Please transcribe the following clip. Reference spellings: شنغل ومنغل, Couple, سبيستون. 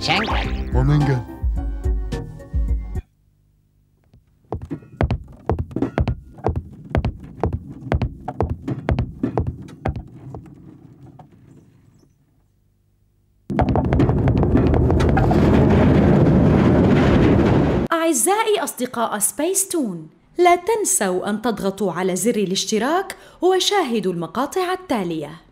شنقل ومنقل. أعزائي أصدقاء سبيستون، لا تنسوا أن تضغطوا على زر الاشتراك وشاهدوا المقاطع التالية.